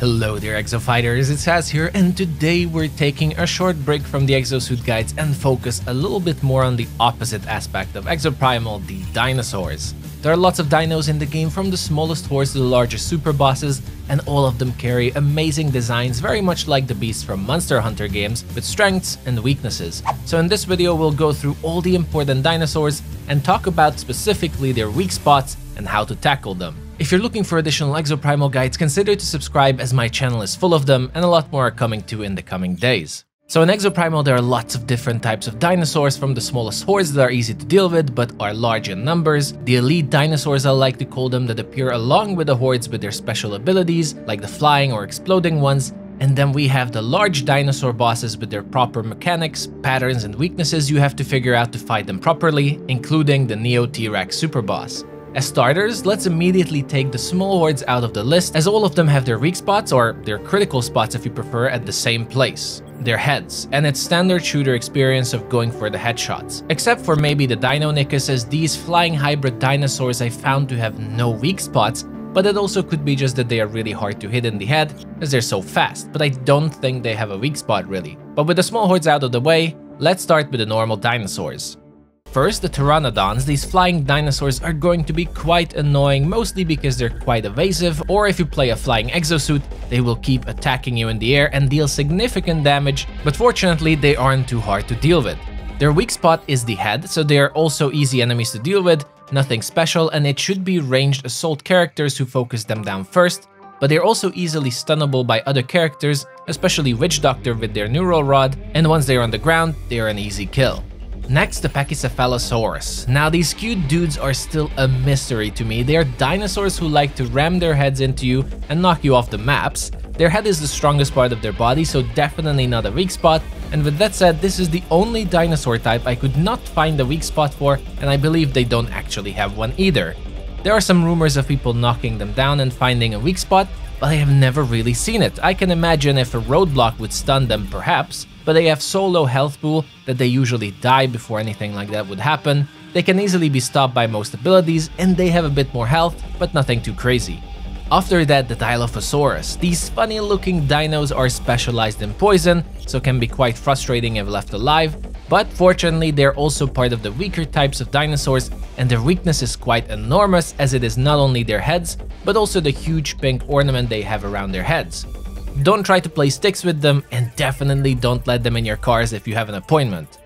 Hello there Exofighters, it's Has here, and today we're taking a short break from the Exosuit guides and focus a little bit more on the opposite aspect of Exoprimal, the dinosaurs. There are lots of dinos in the game, from the smallest horse to the largest super bosses, and all of them carry amazing designs very much like the beasts from Monster Hunter games, with strengths and weaknesses. So in this video we'll go through all the important dinosaurs and talk about specifically their weak spots and how to tackle them. If you're looking for additional Exoprimal guides, consider to subscribe as my channel is full of them and a lot more are coming too in the coming days. So in Exoprimal there are lots of different types of dinosaurs, from the smallest hordes that are easy to deal with but are large in numbers, the elite dinosaurs I like to call them, that appear along with the hordes with their special abilities like the flying or exploding ones, and then we have the large dinosaur bosses with their proper mechanics, patterns and weaknesses you have to figure out to fight them properly, including the Neo T-Rex superboss. As starters, let's immediately take the small hordes out of the list, as all of them have their weak spots, or their critical spots if you prefer, at the same place. Their heads, and its standard shooter experience of going for the headshots. Except for maybe the Deinonychus, as these flying hybrid dinosaurs I found to have no weak spots, but it also could be just that they are really hard to hit in the head, as they're so fast, but I don't think they have a weak spot really. But with the small hordes out of the way, let's start with the normal dinosaurs. First, the Pteranodons. These flying dinosaurs are going to be quite annoying, mostly because they're quite evasive, or if you play a flying exosuit, they will keep attacking you in the air and deal significant damage, but fortunately they aren't too hard to deal with. Their weak spot is the head, so they are also easy enemies to deal with, nothing special, and it should be ranged assault characters who focus them down first, but they're also easily stunnable by other characters, especially Witch Doctor with their neural rod, and once they're on the ground, they're an easy kill. Next, the Pachycephalosaurus. Now, these cute dudes are still a mystery to me. They are dinosaurs who like to ram their heads into you and knock you off the maps. Their head is the strongest part of their body, so definitely not a weak spot. And with that said, this is the only dinosaur type I could not find a weak spot for, and I believe they don't actually have one either. There are some rumors of people knocking them down and finding a weak spot, but I have never really seen it. I can imagine if a roadblock would stun them, perhaps, but they have so low health pool that they usually die before anything like that would happen. They can easily be stopped by most abilities, and they have a bit more health, but nothing too crazy. After that, the Dilophosaurus. These funny looking dinos are specialized in poison, so can be quite frustrating if left alive, but fortunately they're also part of the weaker types of dinosaurs, and their weakness is quite enormous, as it is not only their heads, but also the huge pink ornament they have around their heads. Don't try to play sticks with them, and definitely don't let them in your cars if you have an appointment.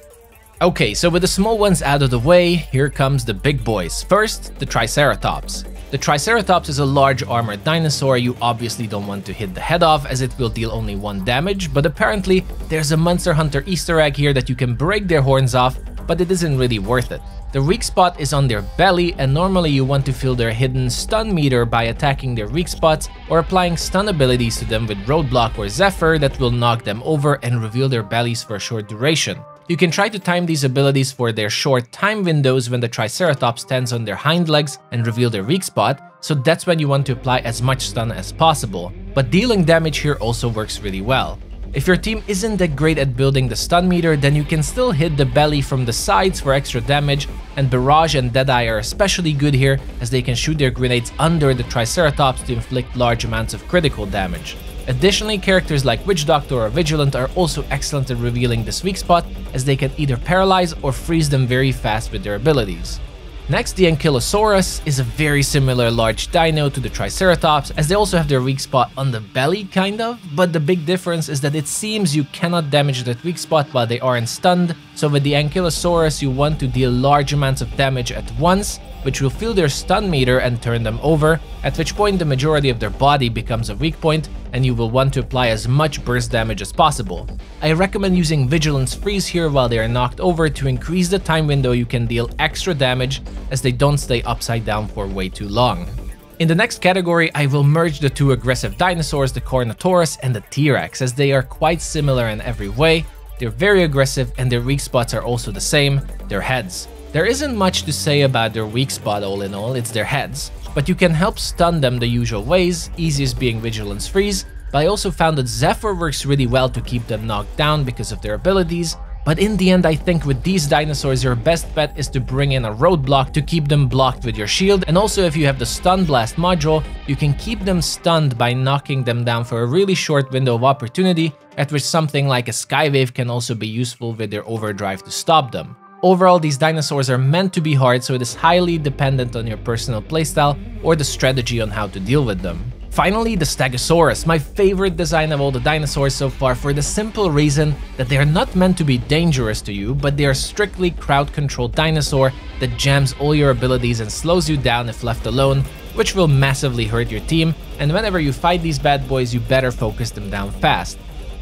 Okay, so with the small ones out of the way, here comes the big boys. First, the Triceratops. The Triceratops is a large armored dinosaur you obviously don't want to hit the head off, as it will deal only one damage, but apparently there's a Monster Hunter Easter egg here that you can break their horns off, but it isn't really worth it. The weak spot is on their belly, and normally you want to fill their hidden stun meter by attacking their weak spots or applying stun abilities to them with Roadblock or Zephyr that will knock them over and reveal their bellies for a short duration. You can try to time these abilities for their short time windows when the Triceratops stands on their hind legs and reveal their weak spot, so that's when you want to apply as much stun as possible. But dealing damage here also works really well. If your team isn't that great at building the stun meter, then you can still hit the belly from the sides for extra damage, and Barrage and Deadeye are especially good here, as they can shoot their grenades under the Triceratops to inflict large amounts of critical damage. Additionally, characters like Witch Doctor or Vigilant are also excellent at revealing this weak spot, as they can either paralyze or freeze them very fast with their abilities. Next, the Ankylosaurus is a very similar large dino to the Triceratops, as they also have their weak spot on the belly, kind of, but the big difference is that it seems you cannot damage that weak spot while they aren't stunned, so with the Ankylosaurus you want to deal large amounts of damage at once, which will fill their stun meter and turn them over, at which point the majority of their body becomes a weak point, and you will want to apply as much burst damage as possible. I recommend using Vigilance Freeze here while they are knocked over to increase the time window you can deal extra damage, as they don't stay upside down for way too long. In the next category, I will merge the two aggressive dinosaurs, the Carnotaurus and the T-Rex, as they are quite similar in every way. They're very aggressive, and their weak spots are also the same, their heads. There isn't much to say about their weak spot all in all, it's their heads, but you can help stun them the usual ways, easiest being Vigilance Freeze, but I also found that Zephyr works really well to keep them knocked down because of their abilities, But in the end, I think with these dinosaurs, your best bet is to bring in a roadblock to keep them blocked with your shield. And also, if you have the Stun Blast module, you can keep them stunned by knocking them down for a really short window of opportunity, at which something like a Skywave can also be useful with their overdrive to stop them. Overall, these dinosaurs are meant to be hard, so it is highly dependent on your personal playstyle or the strategy on how to deal with them. Finally, the Stegosaurus, my favorite design of all the dinosaurs so far, for the simple reason that they are not meant to be dangerous to you, but they are strictly crowd-controlled dinosaur that jams all your abilities and slows you down if left alone, which will massively hurt your team, and whenever you fight these bad boys, you better focus them down fast.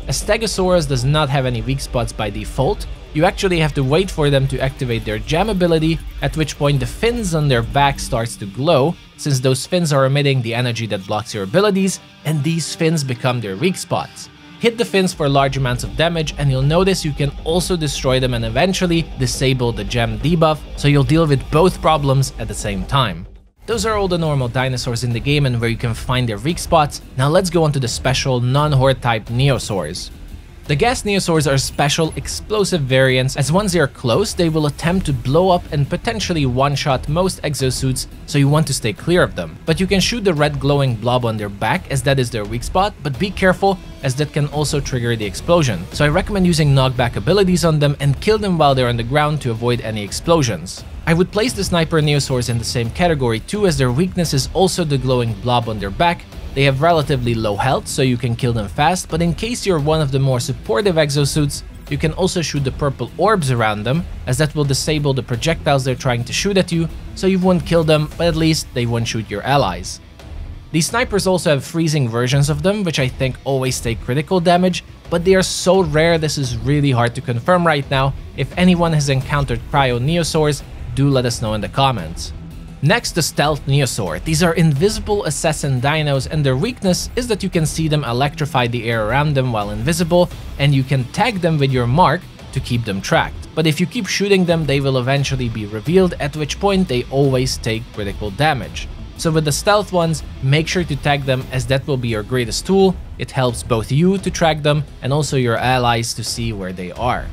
A Stegosaurus does not have any weak spots by default. You actually have to wait for them to activate their jam ability, at which point the fins on their back starts to glow, since those fins are emitting the energy that blocks your abilities, and these fins become their weak spots. Hit the fins for large amounts of damage, and you'll notice you can also destroy them and eventually disable the jam debuff, so you'll deal with both problems at the same time. Those are all the normal dinosaurs in the game and where you can find their weak spots. Now let's go on to the special non-horde type Neosaurs. The Gas Neosaurs are special explosive variants, as once they are close, they will attempt to blow up and potentially one-shot most exosuits, so you want to stay clear of them. But you can shoot the red glowing blob on their back, as that is their weak spot, but be careful, as that can also trigger the explosion. So I recommend using knockback abilities on them and kill them while they're on the ground to avoid any explosions. I would place the Sniper Neosaurs in the same category too, as their weakness is also the glowing blob on their back. They have relatively low health, so you can kill them fast, but in case you're one of the more supportive exosuits, you can also shoot the purple orbs around them, as that will disable the projectiles they're trying to shoot at you, so you won't kill them, but at least they won't shoot your allies. These snipers also have freezing versions of them, which I think always take critical damage, but they are so rare this is really hard to confirm right now. If anyone has encountered Pyro Neosaurs, do let us know in the comments. Next, the Stealth Neosaur. These are invisible assassin dinos, and their weakness is that you can see them electrify the air around them while invisible, and you can tag them with your mark to keep them tracked. But if you keep shooting them, they will eventually be revealed, at which point they always take critical damage. So with the stealth ones, make sure to tag them, as that will be your greatest tool. It helps both you to track them and also your allies to see where they are.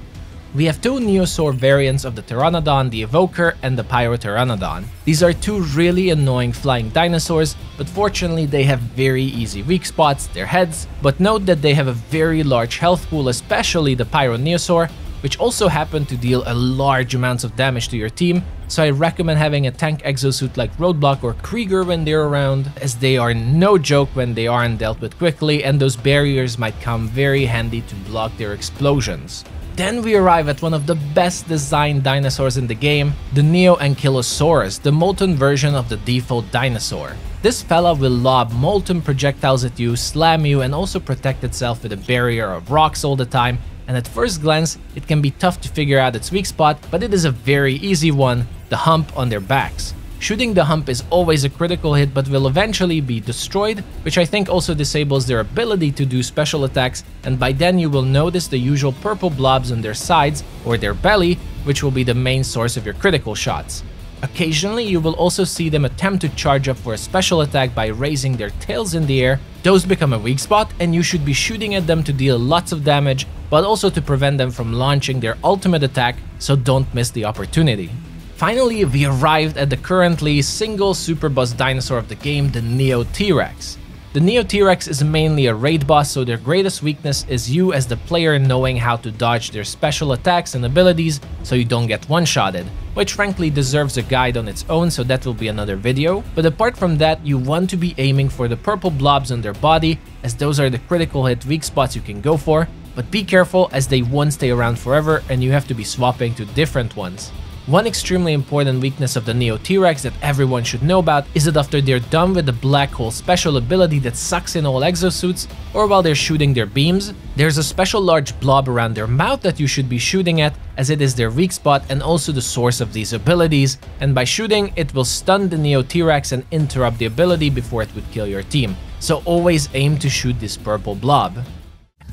We have two Neosaur variants of the Pteranodon, the Evoker and the Pyrotteranodon. These are two really annoying flying dinosaurs, but fortunately they have very easy weak spots, their heads, but note that they have a very large health pool, especially the Pyro Neosaur, which also happened to deal a large amount of damage to your team, so I recommend having a tank exosuit like Roadblock or Krieger when they're around, as they are no joke when they aren't dealt with quickly, and those barriers might come very handy to block their explosions. Then we arrive at one of the best designed dinosaurs in the game, the Neo-Ankylosaurus, the molten version of the default dinosaur. This fella will lob molten projectiles at you, slam you, and also protect itself with a barrier of rocks all the time, and at first glance it can be tough to figure out its weak spot, but it is a very easy one, the hump on their backs. Shooting the hump is always a critical hit, but will eventually be destroyed, which I think also disables their ability to do special attacks, and by then you will notice the usual purple blobs on their sides or their belly, which will be the main source of your critical shots. Occasionally you will also see them attempt to charge up for a special attack by raising their tails in the air. Those become a weak spot, and you should be shooting at them to deal lots of damage, but also to prevent them from launching their ultimate attack, so don't miss the opportunity. Finally, we arrived at the currently single super boss dinosaur of the game, the Neo T-Rex. The Neo T-Rex is mainly a raid boss, so their greatest weakness is you as the player knowing how to dodge their special attacks and abilities so you don't get one-shotted, which frankly deserves a guide on its own, so that will be another video. But apart from that, you want to be aiming for the purple blobs on their body, as those are the critical hit weak spots you can go for, but be careful as they won't stay around forever and you have to be swapping to different ones. One extremely important weakness of the Neo T-Rex that everyone should know about is that after they're done with the black hole special ability that sucks in all exosuits, or while they're shooting their beams, there's a special large blob around their mouth that you should be shooting at, as it is their weak spot and also the source of these abilities, and by shooting it will stun the Neo T-Rex and interrupt the ability before it would kill your team, so always aim to shoot this purple blob.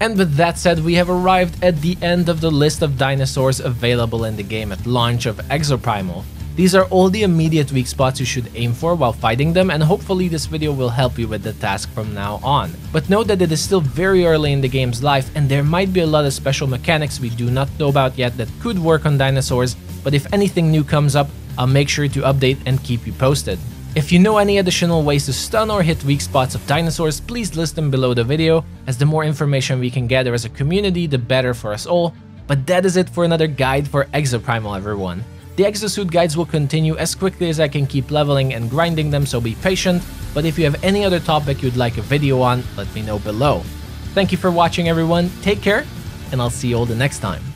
And with that said, we have arrived at the end of the list of dinosaurs available in the game at launch of Exoprimal. These are all the immediate weak spots you should aim for while fighting them, and hopefully this video will help you with the task from now on. But note that it is still very early in the game's life and there might be a lot of special mechanics we do not know about yet that could work on dinosaurs, but if anything new comes up, I'll make sure to update and keep you posted. If you know any additional ways to stun or hit weak spots of dinosaurs, please list them below the video, as the more information we can gather as a community, the better for us all. But that is it for another guide for Exoprimal, everyone. The Exosuit guides will continue as quickly as I can keep leveling and grinding them, so be patient, but if you have any other topic you'd like a video on, let me know below. Thank you for watching, everyone, take care, and I'll see you all the next time.